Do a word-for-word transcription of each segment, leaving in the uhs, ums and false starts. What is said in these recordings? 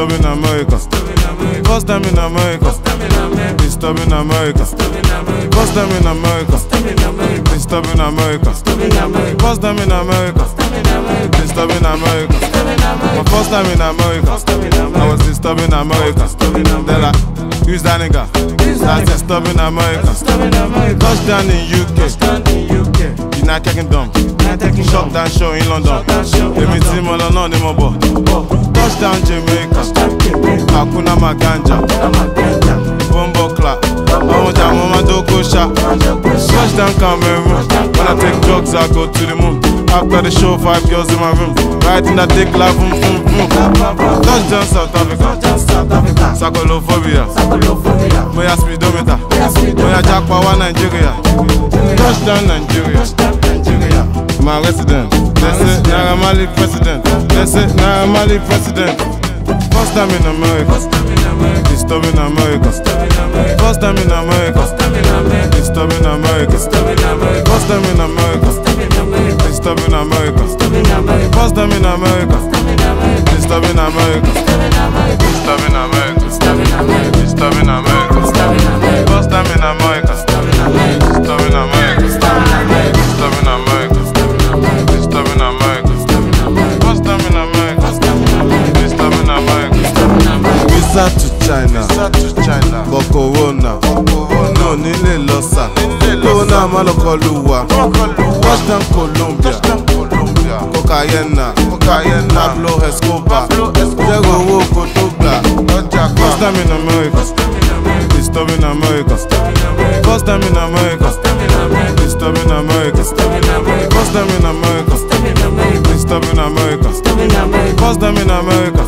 stop in America. First time in America. Please stop in America. First time in America. Please stop in America. First time in America. Please stop in America. My first time in America. I was in stop in America. They're like, who's that nigga? That's a stop in America. Touchdown in U K. United Kingdom. Shut down show in London. Every team on London, they mobile. Touchdown Jamaica. Hakuna Maganja. Bumbo clap. Amoja Momado Kosha. Touchdown Cameroon. When I take drugs, I go to the moon. After the show, five girls in my room. Riding that dick like boom, boom, boom. Touchdown South Africa. Sakolophobia. Moya speedometer. Moya Jackpower Nigeria. Touchdown Nigeria. My resident, that's it, Naira Marley president, that's it, Naira Marley president. First time in America, it's stop in America. First time in America, it's stop in America. First time in America, it's stop in America. First time in America, it's stop in America. It's stop in America, it's stop in America. It's stop in America. First time in America, it's stop in America. It's stop in America. Visa to China, for Corona. No, nílé lọ́sà. Corona má lọ kọlù wa. Touchdown Colombia. Cocaína, Pablo Escobar. Jẹ́rọ owó kò tó gbà. First time in America. It's stop in America. First time in America. It's stop in America. First time in America. It's stop in America. First time in America. It's stop in America. It's stop in America.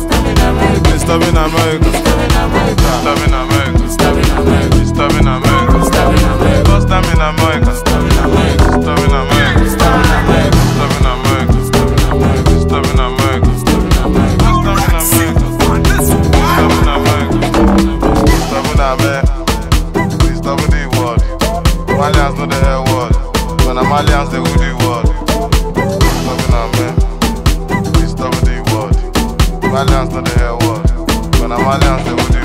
It's stop in America. It's stop in America. It's stop in America. First time in America. It's stop in America. It's stop in America. It's stop in America. It's stop in America. It's stop in America. It's stop in America. It's stop in America. It's stop in America. It's stop in America. It's stop in the world. Malians know the whole world. When the Malians they rule the world. It's stop in America. It's stop in the world. Malians know the whole world. When the Malians they rule the world.